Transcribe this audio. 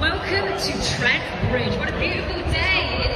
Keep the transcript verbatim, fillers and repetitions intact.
Welcome to Trent Bridge. What a beautiful day.